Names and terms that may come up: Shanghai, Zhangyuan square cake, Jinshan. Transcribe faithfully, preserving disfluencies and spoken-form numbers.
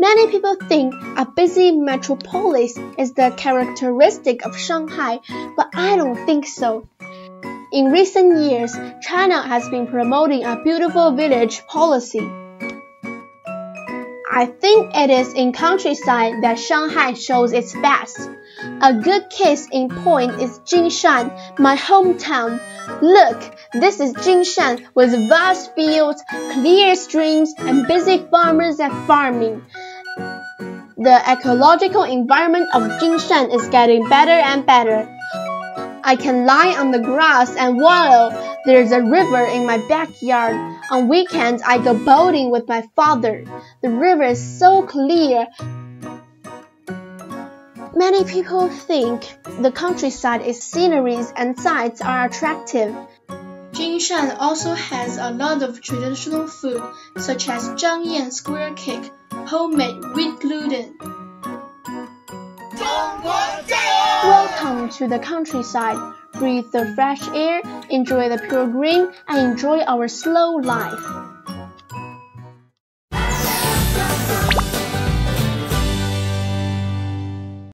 Many people think a busy metropolis is the characteristic of Shanghai, but I don't think so. In recent years, China has been promoting a beautiful village policy. I think it is in countryside that Shanghai shows its best. A good case in point is Jinshan, my hometown. Look, this is Jinshan with vast fields, clear streams, and busy farmers at farming. The ecological environment of Jinshan is getting better and better. I can lie on the grass and wallow. There's a river in my backyard. On weekends, I go boating with my father. The river is so clear. Many people think the countryside, its sceneries and sights are attractive. Jinshan also has a lot of traditional food, such as Zhangyuan square cake, homemade wheat gluten. Welcome to the countryside. Breathe the fresh air, enjoy the pure green, and enjoy our slow life.